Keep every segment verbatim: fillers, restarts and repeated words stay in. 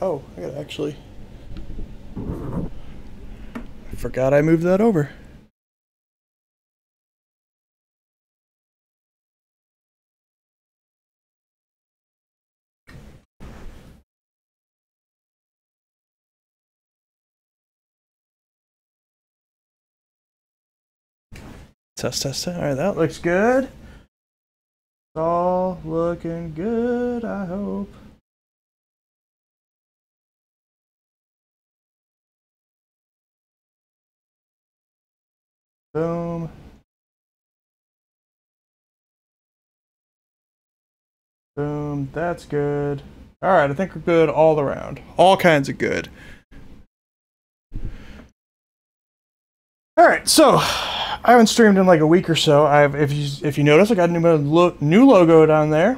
Oh, I gotta actually... I forgot I moved that over. Test, test, test. Alright, that looks good. It's all looking good, I hope. Boom. Boom, that's good. Alright, I think we're good all around. All kinds of good. Alright, so... I haven't streamed in like a week or so. I've, if you if you notice, I got a new lo new logo down there.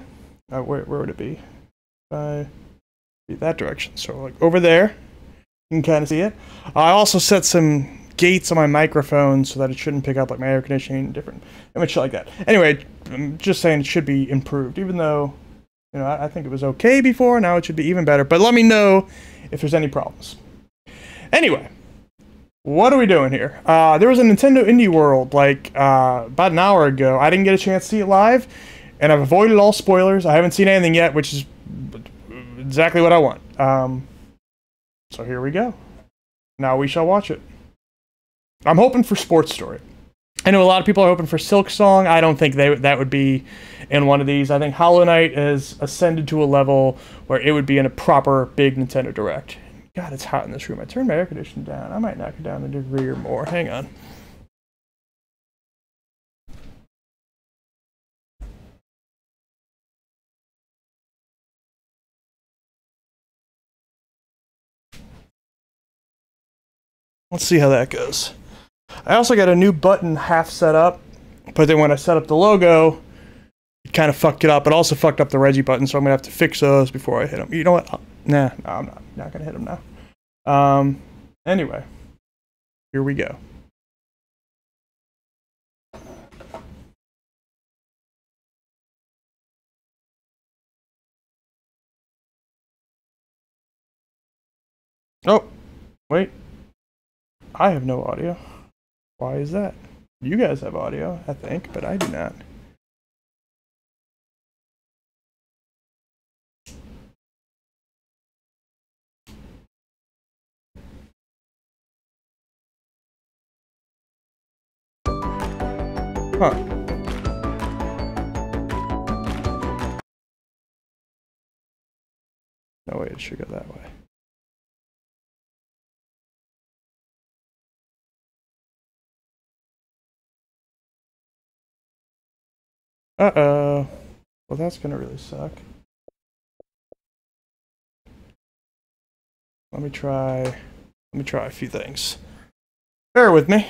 Uh, where where would it be? Uh, that direction. So like over there, you can kind of see it. I also set some gates on my microphone so that it shouldn't pick up like my air conditioning, different image like that. Anyway, I'm just saying it should be improved. Even though, you know, I, I think it was okay before. Now it should be even better. But let me know if there's any problems. Anyway. What are we doing here? Uh, there was a Nintendo Indie World like uh, about an hour ago. I didn't get a chance to see it live, and I've avoided all spoilers. I haven't seen anything yet, which is exactly what I want. Um, so here we go. Now we shall watch it. I'm hoping for Sports Story. I know a lot of people are hoping for Silk Song. I don't think they, that would be in one of these. I think Hollow Knight has ascended to a level where it would be in a proper big Nintendo Direct. God, it's hot in this room. I turned my air conditioning down. I might knock it down a degree or more. Hang on. Let's see how that goes. I also got a new button half set up, but then when I set up the logo, it kind of fucked it up. It also fucked up the Reggie button, so I'm going to have to fix those before I hit them. You know what? I'll Nah, no, I'm not, not going to hit him now. Um, anyway, here we go. Oh, wait. I have no audio. Why is that? You guys have audio, I think, but I do not. Huh. No, wait, it should go that way. Uh-oh. Well, that's gonna really suck. Let me try... Let me try a few things. Bear with me.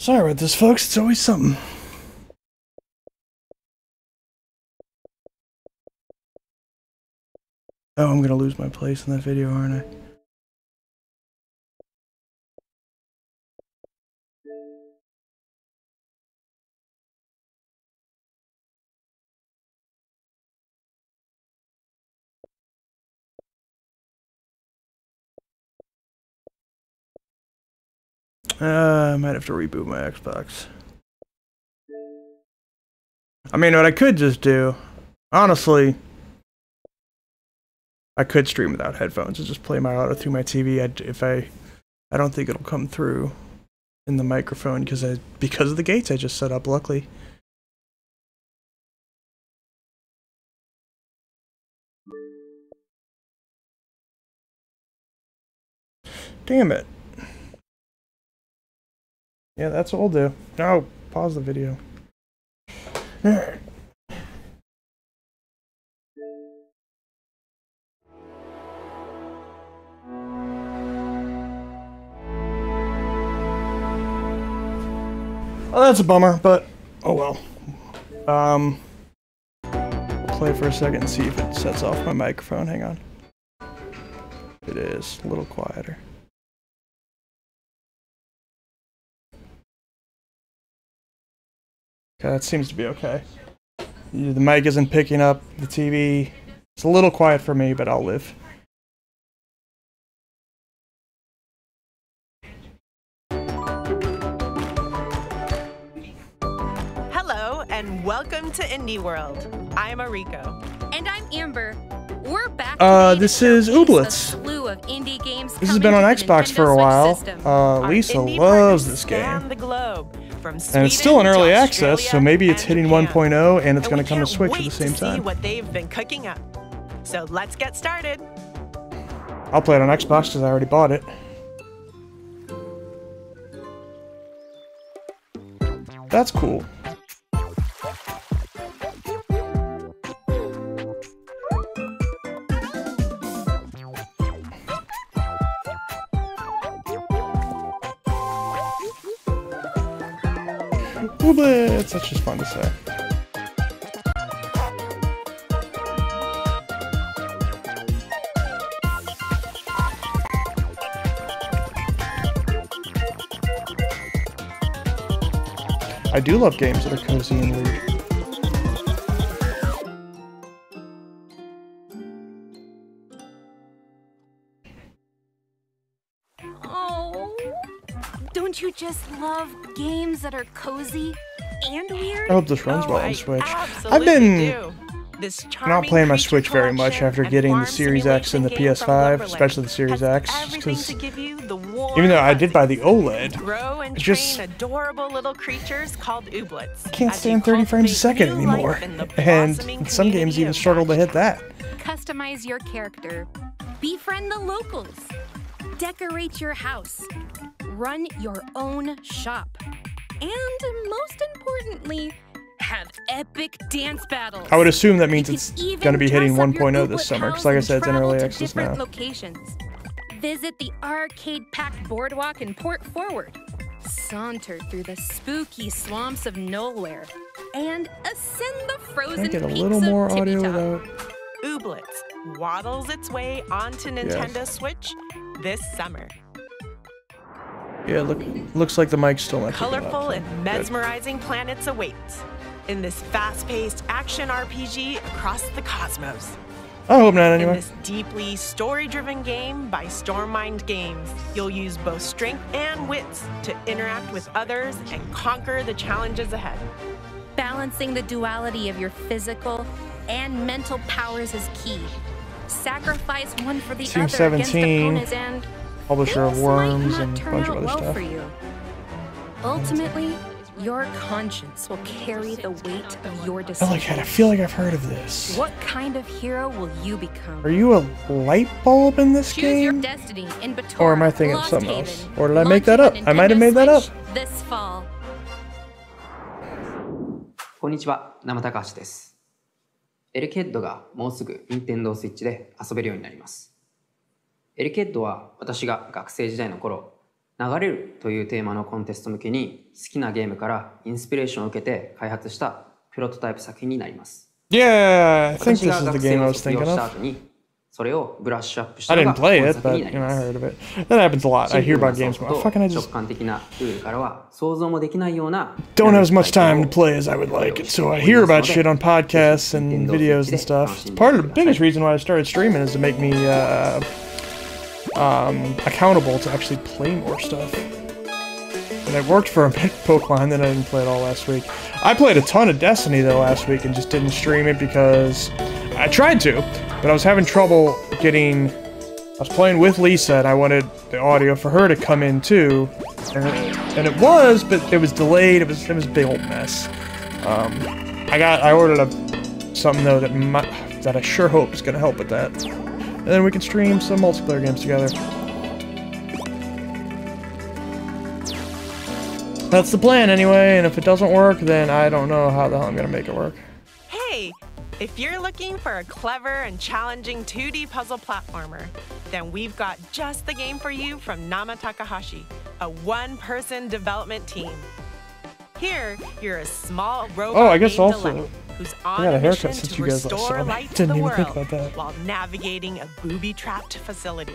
Sorry about this, folks. It's always something. Oh, I'm gonna lose my place in that video, aren't I? Uh, I might have to reboot my Xbox. I mean, what I could just do, honestly, I could stream without headphones and just play my audio through my T V. I'd, if I, I don't think it'll come through in the microphone because I because of the gates I just set up. Luckily. Damn it. Yeah, that's what we'll do. No, pause the video. Alright. Well, that's a bummer, but oh well. Um, I'll play for a second and see if it sets off my microphone. Hang on. It is a little quieter. That seems to be okay. The mic isn't picking up the T V. It's a little quiet for me, but I'll live. Hello, and welcome to Indie World. I'm Ariko. And I'm Amber. We're back. Uh, this is Ooblets. This has been on Xbox for a while. Uh, Lisa loves this game. And it's still in early access, so maybe it's hitting one point oh and it's going to come to Switch at the same time. What they've been cooking up. So let's get started. I'll play it on Xbox because I already bought it. That's cool. Ooblets, that's just fun to say. I do love games that are cozy and weird. You just love games that are cozy and weird. I hope this runs well on Switch. I've been not playing my Switch very much after getting the Series X and the P S five, especially the Series X, because even though I did buy the OLED, I just can't stand thirty frames a second anymore, and some games even struggle to hit that. Customize your character, befriend the locals, decorate your house, run your own shop, and most importantly, have epic dance battles. I would assume that means it's going to be hitting one point oh this summer, because like I said, it's in early access now. Locations. Visit the arcade-packed boardwalk in Port Forward, saunter through the spooky swamps of nowhere, and ascend the frozen peaks of Tippy Top. Can I get a little more audio without... Ooblets waddles its way onto Nintendo yes. Switch this summer. Yeah, look, looks like the mic's still not picking up. Colorful and mesmerizing Good. planets await in this fast-paced action R P G across the cosmos. I hope not anyway. In this deeply story-driven game by Stormmind Games, you'll use both strength and wits to interact with others and conquer the challenges ahead. Balancing the duality of your physical and mental powers is key. Sacrifice one for the Team other seventeen. Against opponents and... Publisher of Worms and a bunch of other well stuff. For you. Ultimately, your conscience will carry the weight of your decisions. Oh my God, I feel like I've heard of this. What kind of hero will you become? Are you a light bulb in this Choose game? Your destiny in Batora, or am I thinking of something Haven, else? Or did I make that up? I might have made that up. This fall. Konnichiwa, Nama Takahashi desu. Erikedo ga mou sugu Nintendo Switch de asoberu you ni narimasu. エリケッドは私が学生時代の頃、流れるというテーマのコンテスト向けに好きなゲームからインスピレーションを受けて開発したプロトタイプ作品になります。Yeah, I think this is the game I was thinking of. I didn't play it, but you know, I heard of it. That happens a lot. I hear about games. Well, fucking I just don't have as much time to play as I would like, and so I hear about shit on podcasts and videos and stuff. It's part of the biggest reason why I started streaming is to make me uh Um, accountable to actually play more stuff. And I worked for a big Pokemon that I didn't play it all last week. I played a ton of Destiny, though, last week and just didn't stream it because I tried to, but I was having trouble getting... I was playing with Lisa, and I wanted the audio for her to come in, too. And it, and it was, but it was delayed. It was, it was a big old mess. Um, I got... I ordered a, something, though, that, my, that I sure hope is going to help with that. And then we can stream some multiplayer games together. That's the plan, anyway, and if it doesn't work, then I don't know how the hell I'm going to make it work. Hey! If you're looking for a clever and challenging two D puzzle platformer, then we've got just the game for you from Nama Takahashi, a one-person development team. Here, you're a small robot oh, I guess also, who's on I got a, a mission haircut since to you guys restore light to the world while navigating a booby-trapped facility.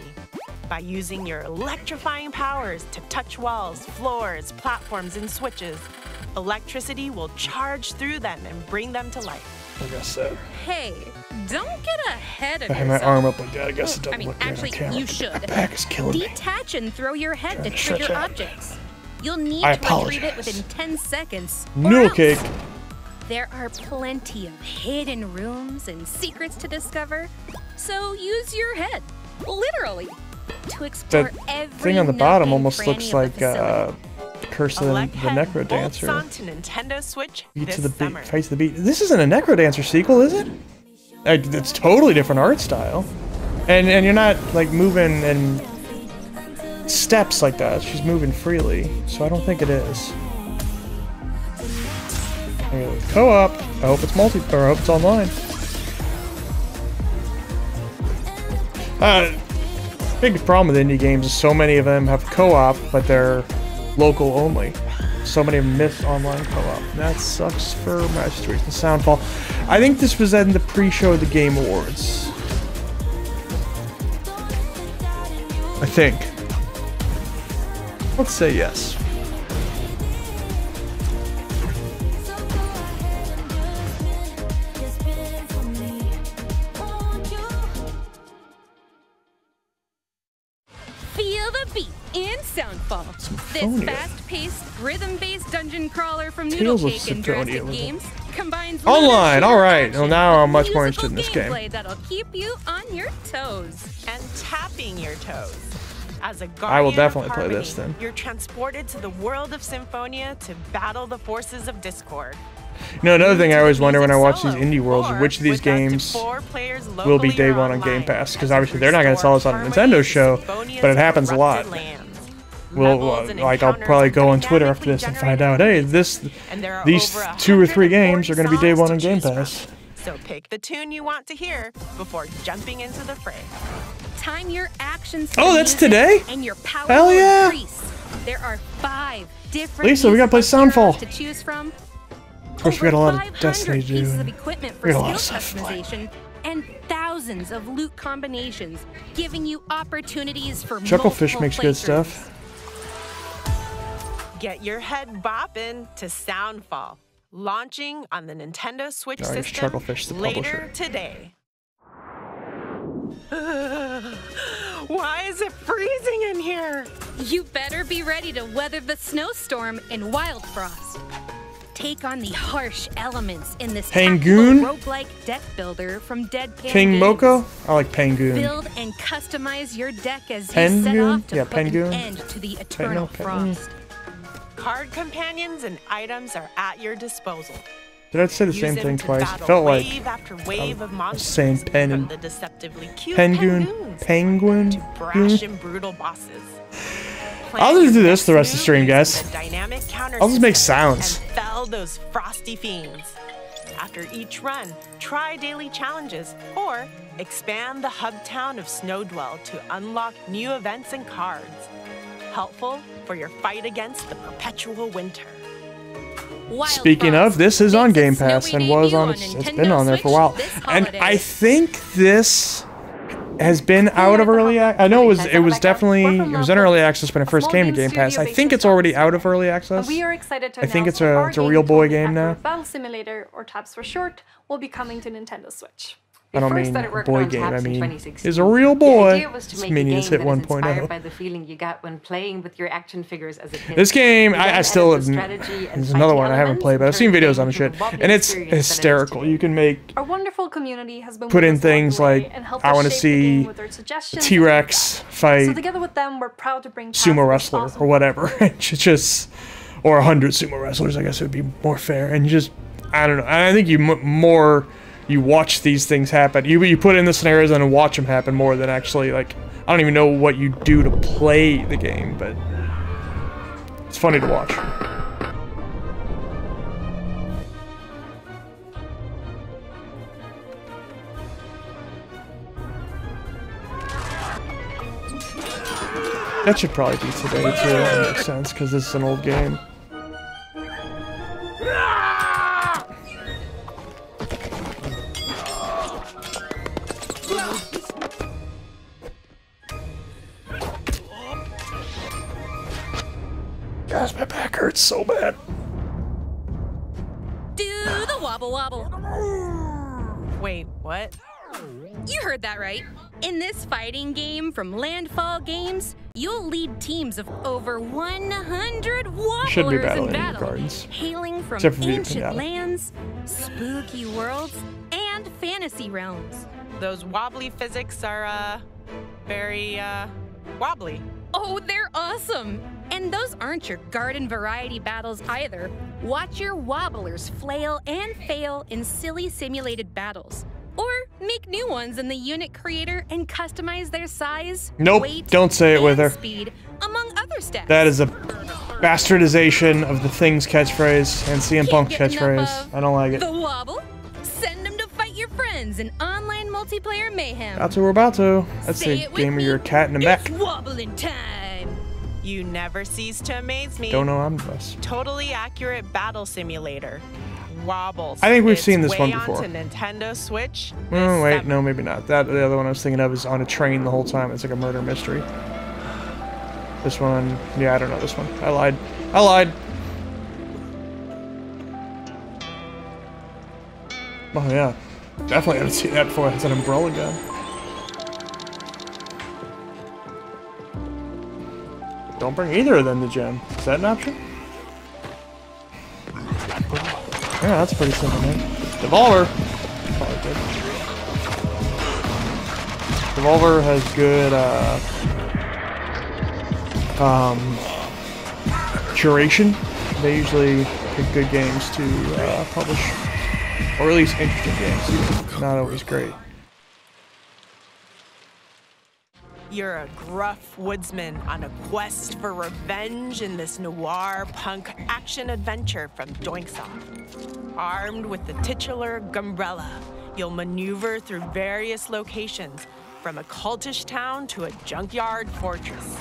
By using your electrifying powers to touch walls, floors, platforms, and switches, electricity will charge through them and bring them to life. I guess so. Hey, don't get ahead of I yourself. I had my arm up like that. I guess it doesn't I mean, look actually, good on camera. You should. My back is killing Detach me. Detach and throw your head to trigger objects. You'll need I to apologize. retrieve it within ten seconds. Noodle cake. There are plenty of hidden rooms and secrets to discover, so use your head, literally, to explore that every thing on the bottom almost looks like uh. Curse of the Necro Dancer. Nintendo Switch you get to the beat, face the beat. This isn't a Necro Dancer sequel, is it? Like, it's totally different art style, and and you're not like moving in steps like that. She's moving freely, so I don't think it is. Co-op. I hope it's multi. Or I hope it's online. Uh, big problem with indie games is so many of them have co-op, but they're local only. So many missed online co-op. That sucks for Match three and Soundfall. I think this was in the pre-show of the Game Awards. I think. Let's say yes. This fast-paced, rhythm-based dungeon crawler from Noodle Cake and Jurassic Games combines online. All right. Well, now I'm much more interested in this game. That'll keep you on your toes and tapping your toes. As a guardian I will definitely of harmony, play this then. You're transported to the world of Symphonia to battle the forces of discord. You know, another thing I always wonder when I watch these indie worlds is which of these games will be day one on Game Pass, because obviously they're not going to sell us on a Nintendo show, but it happens a lot. Well, uh, like I'll probably go on Twitter after this and find out, hey, this, these two or three games are going to be day one on Game Pass. So pick the tune you want to hear before jumping into the fray. Time your actions. Oh, that's today? Hell yeah! There are five different. Lisa, we gotta play Soundfall. To choose from. Of course, we got a lot of Destiny to do. We got a lot of stuff to play. And thousands of loot combinations, giving you opportunities for Chucklefish makes good stuff. Get your head bopping to Soundfall, launching on the Nintendo Switch no, system the later today. Uh, why is it freezing in here? You better be ready to weather the snowstorm in Wild Frost. Take on the harsh elements in this Pangoon roguelike deck builder from Dead Pangoon. King Moko? I like Pangoon. Build and customize your deck as Pangoon? You set off to yeah, put Pangoon. An end to the eternal Pangoon. frost. Card companions and items are at your disposal. Did I say the Use same thing twice? It felt like wave after wave of monsters same pen and the deceptively cute penguin, penguin, to brash and brutal bosses. I'll just do this the rest of the stream, guys. I'll just make sounds. And fell those frosty fiends. After each run, try daily challenges or expand the hub town of Snowdwell to unlock new events and cards. Helpful for your fight against the perpetual winter. Wild Speaking Fox, of, this is on Game Pass and was on, on it's Nintendo been on there for a while. And I think this has been out of early access. I know it was it was definitely it was in early access when it first came to Game Pass. I think it's already out of early access. We are excited to announce I think it's a it's a real boy game now. Battle Simulator, or T A B S for short, will be coming to Nintendo Switch. I don't mean boy game, I mean is a real boy. It's Minions Hit one point oh. This game, I, I still have, there's another one I haven't played, but I've seen videos on the shit, and it's hysterical. You can make, our wonderful community has been put in things like, I want to see T-Rex fight so together with them, we're proud to bring sumo wrestler awesome or whatever. It's just, or a hundred sumo wrestlers, I guess it would be more fair, and you just, I don't know, I think you m more... You watch these things happen. You you put in the scenarios and watch them happen more than actually, like, I don't even know what you do to play the game, but it's funny to watch. That should probably be today too. That makes sense because this is an old game. Gosh, my back hurts so bad. Do the wobble wobble. Wait, what? You heard that right. In this fighting game from Landfall Games, you'll lead teams of over one hundred wobblers should be battling in battle, cards. Hailing from ancient lands, spooky worlds, and fantasy realms. Those wobbly physics are, uh, very, uh, wobbly. Oh, they're awesome! And those aren't your garden variety battles either. Watch your wobblers flail and fail in silly simulated battles. Or make new ones in the unit creator and customize their size, nope, weight, don't say it with her. Speed, among other stats. That is a bastardization of the Things catchphrase and C M Punk's catchphrase. I don't like it. The wobble? Send them to fight your friends in online multiplayer mayhem. That's what we're about to. That's say a game where you're a cat in a mech. Wobbling time. You never cease to amaze me. Don't know Omnibus. Totally Accurate Battle Simulator. Wobbles. I think we've it's seen this one before. Nintendo Switch. Oh wait, no, maybe not. That the other one I was thinking of is on a train the whole time. It's like a murder mystery. This one, yeah, I don't know this one. I lied. I lied. Oh yeah, definitely haven't seen that before. It's an umbrella gun. Don't bring either of them to gym. Is that an option? Yeah, that's pretty simple, man. Devolver! Probably good. Devolver has good, uh... Um... curation. They usually pick good games to, uh, publish. Or at least interesting games. Not always great. You're a gruff woodsman on a quest for revenge in this noir punk action adventure from Doinksoft. Armed with the titular Gumbrella, you'll maneuver through various locations, from a cultish town to a junkyard fortress.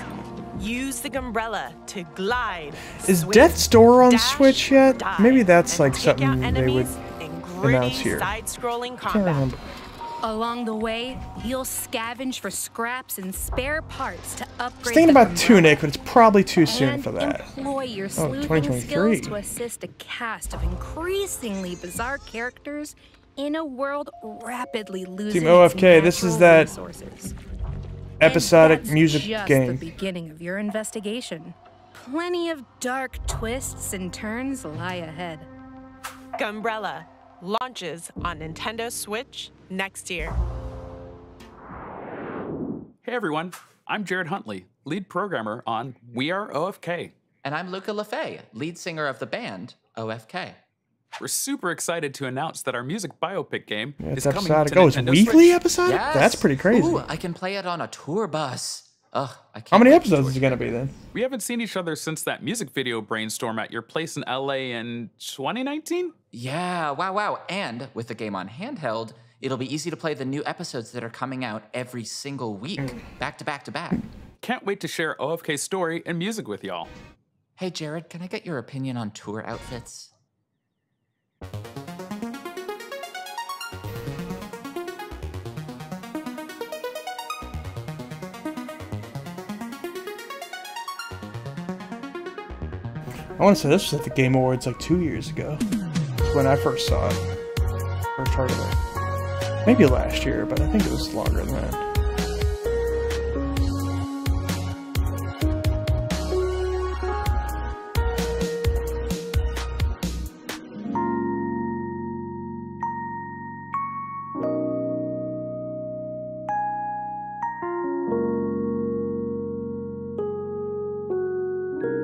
Use the Gumbrella to glide. Is swim, Death's Door on dash, Switch yet? Dive, Maybe that's like something they would announce here. Side-scrolling combat. I can't remember. Along the way, you'll scavenge for scraps and spare parts to upgrade. I was thinking about Tunic, but it's probably too soon for that. Employ your sleuthing oh, skills to assist a cast of increasingly bizarre characters in a world rapidly losing Team O F K, this is that resources. Episodic music just game. The beginning of your investigation. Plenty of dark twists and turns lie ahead. Gumbrella launches on Nintendo Switch next year. Hey everyone, I'm Jared Huntley, lead programmer on We Are O F K. And I'm Luca LeFay, lead singer of the band O F K. We're super excited to announce that our music biopic game yeah, is coming episodic. to oh, Nintendo it's weekly Switch. Episodic? Yes. That's pretty crazy. Ooh, I can play it on a tour bus. Ugh, I can't. How many episodes is it gonna be then? We haven't seen each other since that music video brainstorm at your place in L A in twenty nineteen? Yeah, wow, wow. And with the game on handheld, it'll be easy to play the new episodes that are coming out every single week, back to back to back. Can't wait to share O F K's story and music with y'all. Hey Jared, can I get your opinion on tour outfits? I want to say this was at the Game Awards like two years ago. That's when I first saw it. First heard of it. maybe last year, but I think it was longer than that.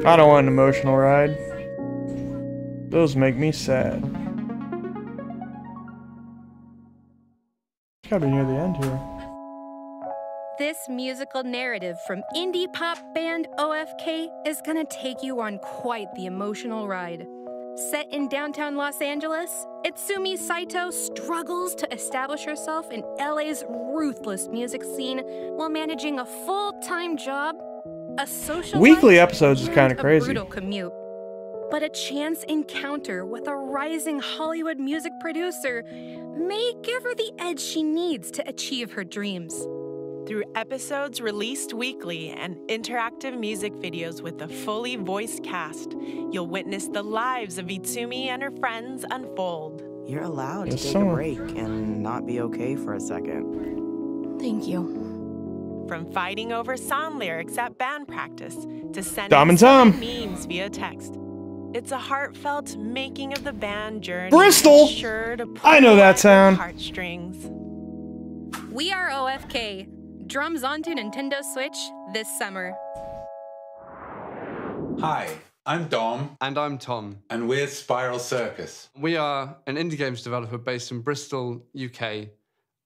I don't want an emotional ride. Those make me sad. It's gotta be near the end here. This musical narrative from indie pop band O F K is gonna take you on quite the emotional ride. Set in downtown Los Angeles, Itsumi Saito struggles to establish herself in L A's ruthless music scene while managing a full-time job, a social weekly life, episodes is kind of crazy. Brutal commute. But a chance encounter with a rising Hollywood music producer may give her the edge she needs to achieve her dreams. Through episodes released weekly and interactive music videos with a fully voiced cast, you'll witness the lives of Itsumi and her friends unfold. You're allowed There's to take someone. a break and not be okay for a second. Thank you. From fighting over song lyrics at band practice to sending memes via text, it's a heartfelt making of the band journey. Bristol, sure to I know that sound. Heartstrings. We Are O F K drums onto Nintendo Switch this summer. Hi, I'm Dom. And I'm Tom. And we're Spiral Circus. We are an indie games developer based in Bristol, U K.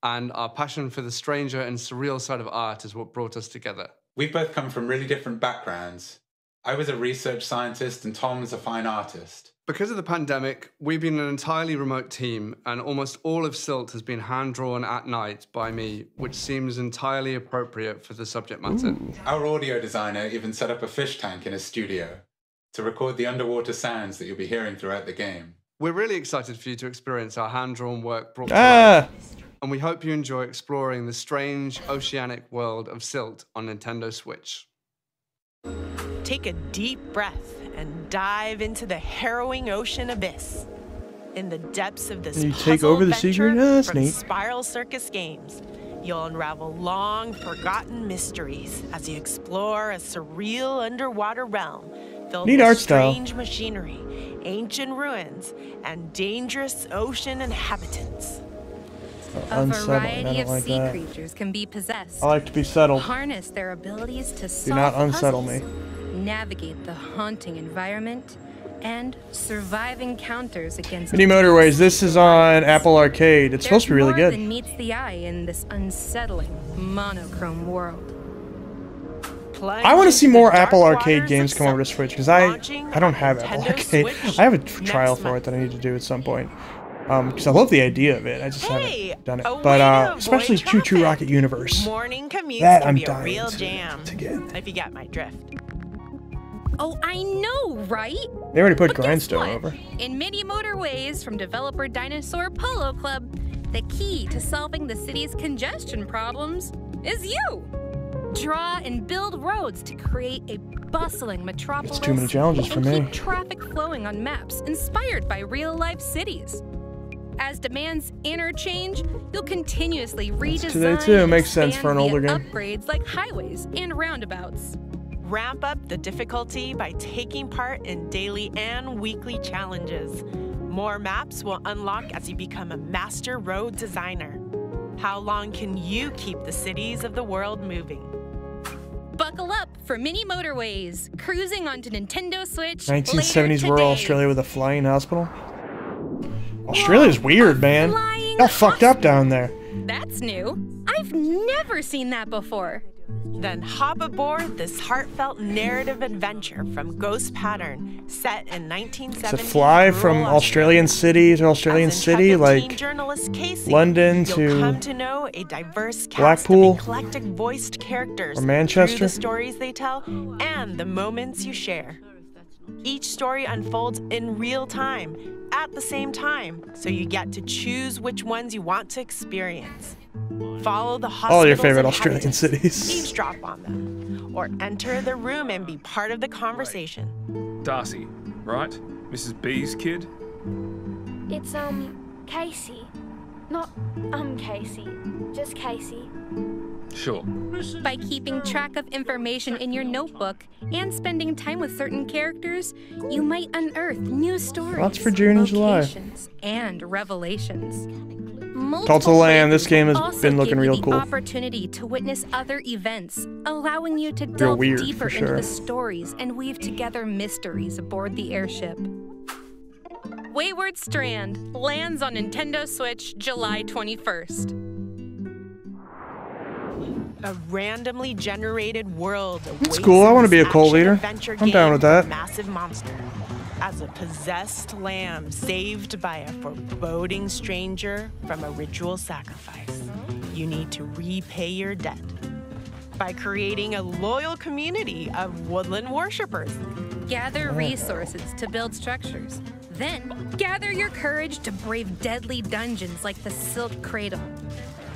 And our passion for the stranger and surreal side of art is what brought us together. We've both come from really different backgrounds. I was a research scientist and Tom is a fine artist. Because of the pandemic, we've been an entirely remote team and almost all of Silt has been hand-drawn at night by me, which seems entirely appropriate for the subject matter. Ooh. Our audio designer even set up a fish tank in his studio to record the underwater sounds that you'll be hearing throughout the game. We're really excited for you to experience our hand-drawn work brought to ah. life. And we hope you enjoy exploring the strange oceanic world of Silt on Nintendo Switch. Take a deep breath and dive into the harrowing ocean abyss. In the depths of this you take over the secret uh, from Spiral Circus Games, you'll unravel long forgotten mysteries as you explore a surreal underwater realm filled Neat with art strange style. machinery, ancient ruins, and dangerous ocean inhabitants. A variety of sea creatures can be possessed. I like to be settled. Harness their abilities to solve Do not unsettle puzzles, me. Navigate the haunting environment and survive encounters against Mini Motorways. This is on Apple Arcade. It's There's supposed to be really more good. Than meets the eye in this unsettling monochrome world. Plunge I want to see more Apple Arcade games come over to Switch because I I don't have Apple Arcade. Switch I have a trial for it that I need to do at some point. Um, because I love the idea of it, I just hey, haven't done it. But uh, especially Choo Choo Rocket Universe. Morning that I'm dying real jam, to, to get. If you got my drift. Oh, I know, right? They already put but Grindstone over. In Mini Motorways from developer Dinosaur Polo Club, the key to solving the city's congestion problems is you. Draw and build roads to create a bustling metropolis. It's too many challenges for me. Keep traffic flowing on maps inspired by real-life cities. As demands interchange, you'll continuously redesign today too. Makes sense for an older game. Upgrades like highways and roundabouts. Ramp up the difficulty by taking part in daily and weekly challenges. More maps will unlock as you become a master road designer. How long can you keep the cities of the world moving? Buckle up for Mini Motorways, cruising onto Nintendo Switch. nineteen seventies rural Australia with a flying hospital. Australia's weird, man. Y'all fucked up down there. That's new. I've never seen that before. Then hop aboard this heartfelt narrative adventure from Ghost Pattern, set in nineteen seventy. To fly from Australian city to Australian city, like London to, come to know a diverse cast Blackpool, of eclectic voiced characters, or Manchester. The stories they tell and the moments you share. Each story unfolds in real time, at the same time, so you get to choose which ones you want to experience. Follow the hospitals all your favorite Australian cities. Eavesdrop on them, or enter the room and be part of the conversation. Right. Darcy, right? Missus B's kid? It's, um, Casey. Not, um, Casey. Just Casey. Sure. By keeping track of information in your notebook and spending time with certain characters, you might unearth new stories, lots for June and July, and revelations. Total Land, this game has been looking real cool. Opportunity to witness other events, allowing you to delve deeper into the stories and weave together mysteries aboard the airship. Wayward Strand lands on Nintendo Switch July twenty-first. A randomly generated world. It's cool. I want to be a cult leader. I'm down with that. Massive monster. As a possessed lamb saved by a foreboding stranger from a ritual sacrifice, you need to repay your debt by creating a loyal community of woodland worshipers. Gather resources to build structures. Then gather your courage to brave deadly dungeons like the Silt Cradle.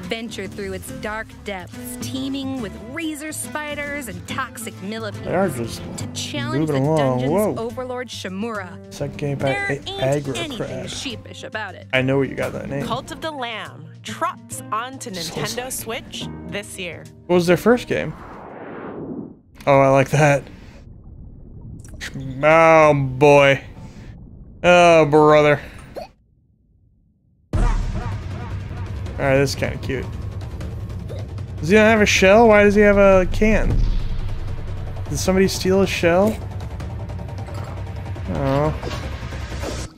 Venture through its dark depths, teeming with razor spiders and toxic millipedes, they are just to challenge the dungeon's Whoa. overlord Shimura. Second game by Aggro Crab. Sheepish about it. I know what you got that name. Cult of the Lamb trots onto Nintendo so Switch this year. What was their first game? Oh, I like that. Oh boy. Oh brother. Alright, this is kind of cute. Does he not have a shell? Why does he have a can? Did somebody steal his shell? Oh.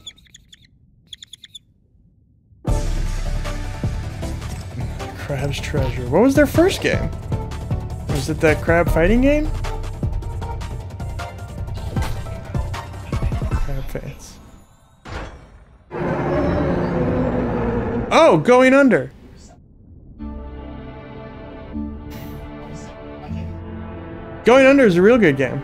Crab's Treasure. What was their first game? Was it that crab fighting game? Crab fans. Oh, Going Under. Going Under is a real good game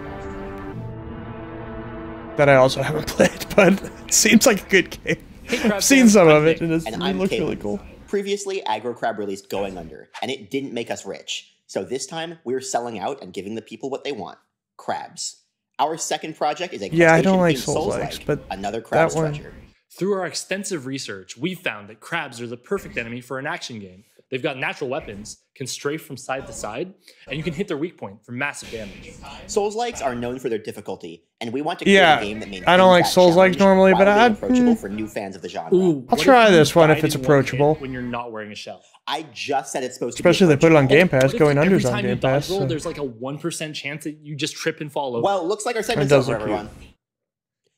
that I also haven't played, but it seems like a good game. Hey, I've seen some of it, and it's, and it looks Caleb. really cool. Previously, Aggro Crab released Going Under, and it didn't make us rich. So this time, we're selling out and giving the people what they want. Crabs. Our second project is a yeah, I don't like Souls-like, Souls-like, but another Crab's Treasure. Through our extensive research, we've found that crabs are the perfect enemy for an action game. They've got natural weapons, can strafe from side to side, and you can hit their weak point for massive damage. Souls-likes are known for their difficulty, and we want to create yeah, a game that maintains that challenge. I don't like Souls-like normally, but I'd approachable mm, for new fans of the genre. Ooh, I'll try this one if it's approachable. When you're not wearing a shell, I just said it's supposed to. Especially be they put it on Game Pass. Going Under's on Game Pass. Roll, so. There's like a one percent chance that you just trip and fall over. Well, looks like our segment's over, everyone.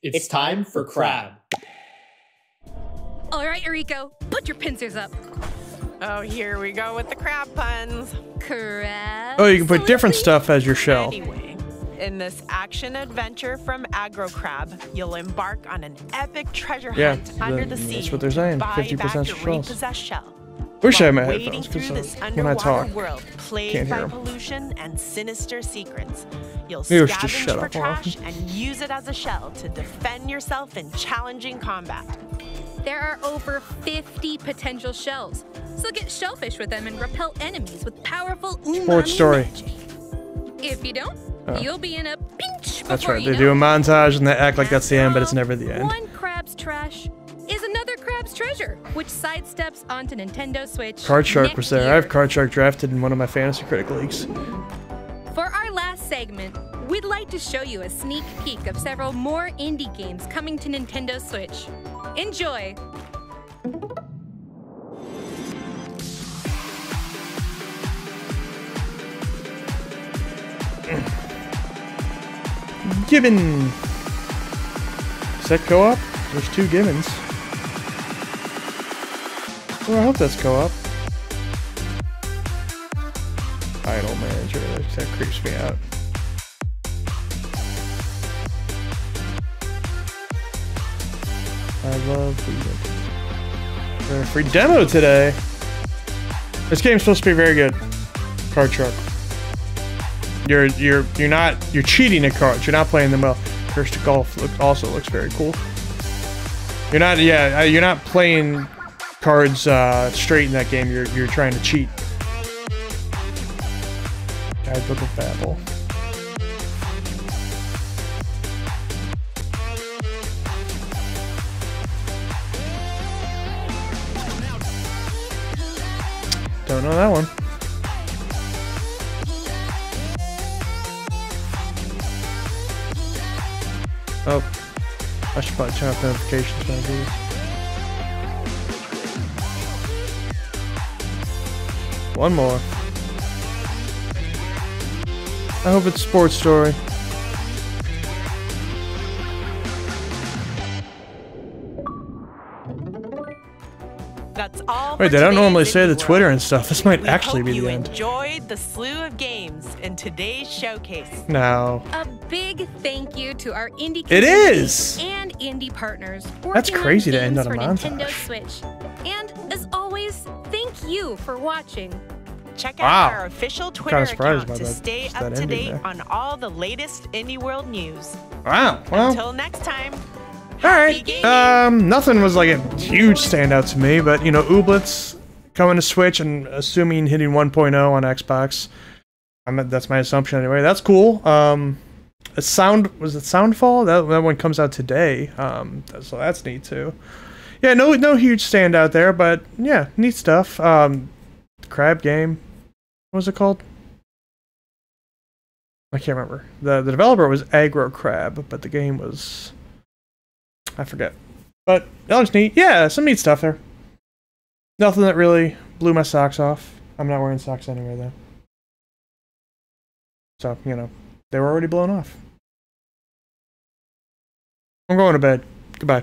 It's, it's time for crab. crab. All right, Eriko, put your pincers up. Oh, here we go with the crab puns. Crab. Oh, you can put different stuff as your shell. Anyway, in this action adventure from Aggro Crab, you'll embark on an epic treasure yeah, hunt the, under the sea. That's what they're saying. Fifty percent repossessed shell. Wish I had my headphones because when I talk, can't hear pollution and sinister secrets. You'll scavenge just shut for up. trash and use it as a shell to defend yourself in challenging combat. There are over fifty potential shells, so get shellfish with them and repel enemies with powerful umami Sports story. Magic. If you don't, oh. you'll be in a pinch. That's right. They do a montage and they act like that's the end, but it's never the end. One crab's trash is another crab's treasure, which sidesteps onto Nintendo Switch. Card Shark was there. I have Card Shark drafted in one of my Fantasy Critic leagues. For our last segment, we'd like to show you a sneak peek of several more indie games coming to Nintendo Switch. Enjoy! Gibbon! Is that co-op? There's two Gibbons. Well, I hope that's co-op. Idle manager, that creeps me out. I love free demo. Free demo today. This game's supposed to be very good. Card Shark. You're you're you're not you're cheating at cards. You're not playing them well. Curse to Golf look, also looks very cool. You're not yeah you're not playing cards uh, straight in that game. You're you're trying to cheat. Guidebook of Babel. Don't know that one. Oh, I should probably turn off notifications when I do this. One more. I hope it's Sports Story. That's all. Wait, I don't normally say the Twitter and stuff. This might actually be the end. Enjoyed the slew of games in today's showcase. No. A big thank you to our indie it is and indie partners. That's crazy to end on a montage. Nintendo Switch. And as always, thank you for watching. Check out wow. our official Twitter kind of account to that, stay up to date there. on all the latest Indie World news. Wow. Well, until next time. All right. Um, nothing was like a huge standout to me, but you know, Ooblets coming to Switch and assuming hitting one point oh on Xbox. I mean, that's my assumption anyway. That's cool. Um, a sound was it Soundfall? That that one comes out today. Um, so that's neat too. Yeah. No, no huge standout there, but yeah, neat stuff. Um. Crab game, what was it called? I can't remember. the The developer was Aggro Crab, but the game was I forget. But that was neat. Yeah, some neat stuff there. Nothing that really blew my socks off. I'm not wearing socks anyway though, so you know they were already blown off. I'm going to bed. Goodbye.